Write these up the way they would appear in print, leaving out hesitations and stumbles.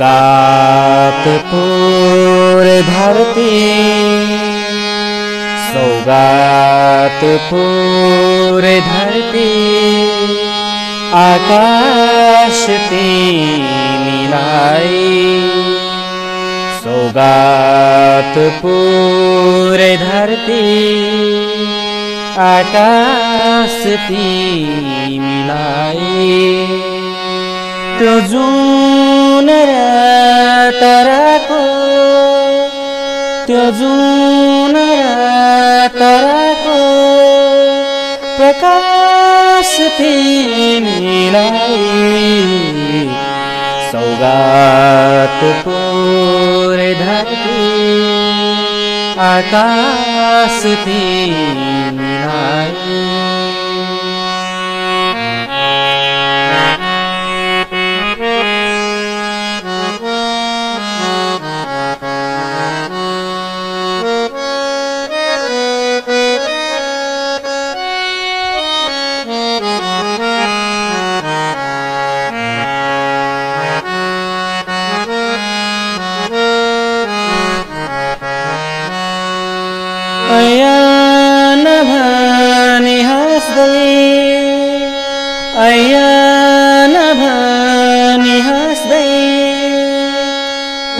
सौगात पूरे धरती, सौगात पूरे धरती, आकाश तेरी लाई। सौगात पूरे धरती, आकाश तेरी लाई। त्यो जुन र तरको, त्यो जुन र तरको प्रकाश तिमीलाई। सौगात पुरै धरती, आकाश तिमीलाई।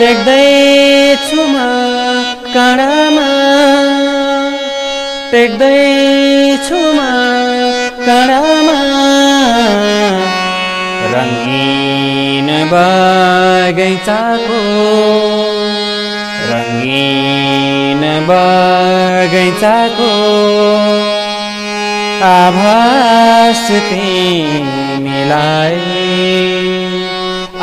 टेक्दैछु म काँडामा, टेक्दैछु म काँडामा रङ्गीन बगैँचाको, रङ्गीन बगैँचाको आभास तिमीलाई,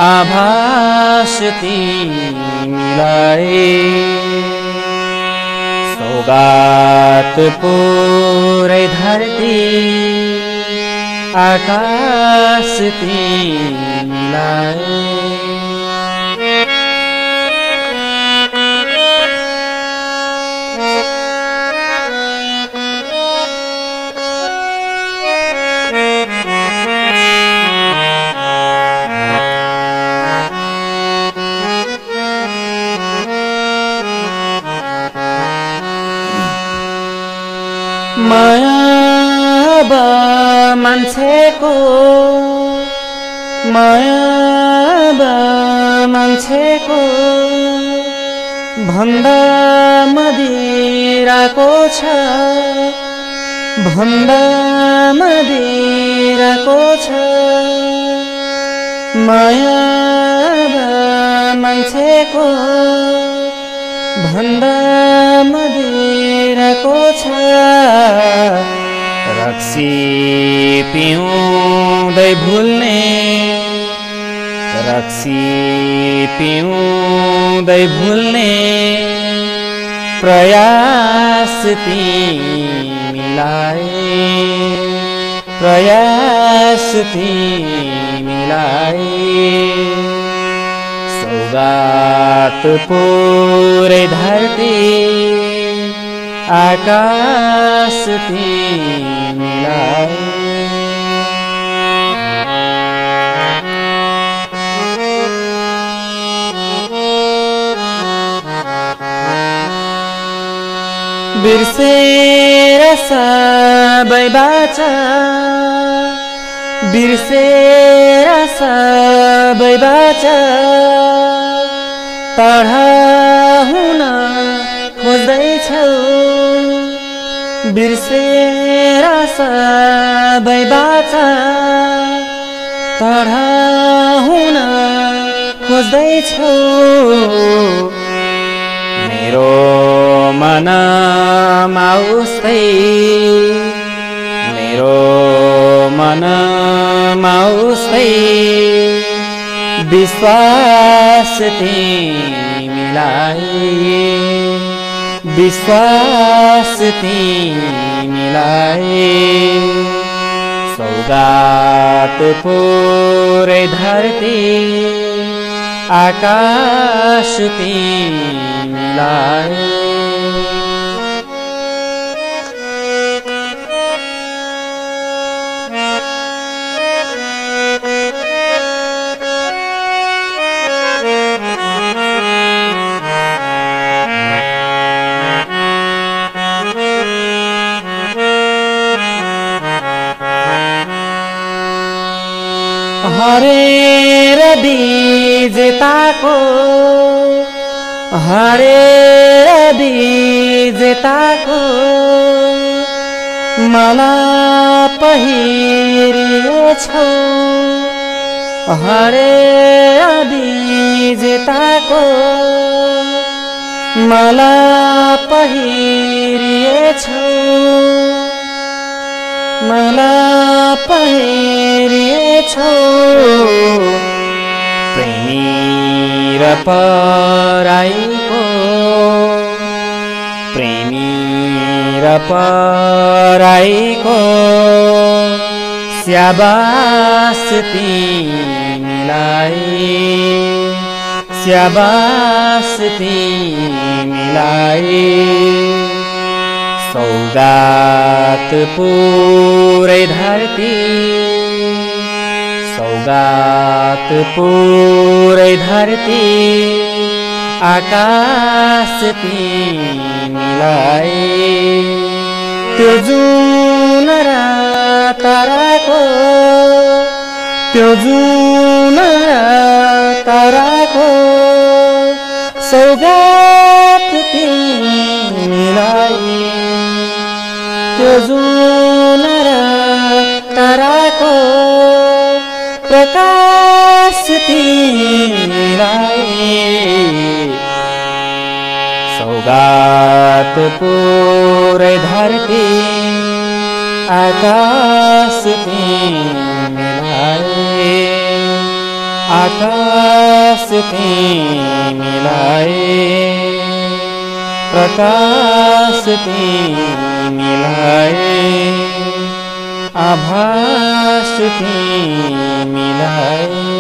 आभास तिमीलाई। सौगात पुरै धरती, आकाश तिमीलाई। मान्छेको भन्दा मदिराको छ, भन्दा मदिराको छ माया। मान्छेको भन्दा मदिराको छ रक्सी पिउँदै भुल्ने, रक्सी पिउँदै भुल्ने प्रयास तिमीलाई, प्रयास तिमीलाई। सौगात पुरै धरती, आकाश तिमीलाई। बिर्सेर सबै बाचा, बिर्सेर सबै बाचा टाढा हुन खोज्दैछौ, बिर्सेर सबै बाचा टाढा हुन खोज्दैछौ। मेरो मनमा उस्तै, मेरो मनमा उस्तै विश्वास तिमीलाई, विश्वास तिमीलाई। सौगात पुरै धरती, आकाश तिमीलाई। हरेर विजेताको हरेर विजेताको माला पहिरिएछ हरेर विजेताको माला पहिरिएछ माला पहिरिएछ प्रेमी र पराईको प्रेमी र पराईको स्याबास तिमीलाई सौगात पुरै धरती सौगात पुरै धरती आकाश तिमीलाई त्यो जुन रातराको त्यो जुन रातराको सौगात तिमीलाई त्यो जुन रातराको प्रकाश तिमीलाई सौगात पुरै धरती आकाश तिमीलाई प्रकाश तिमीलाई आभास तिमीलाई।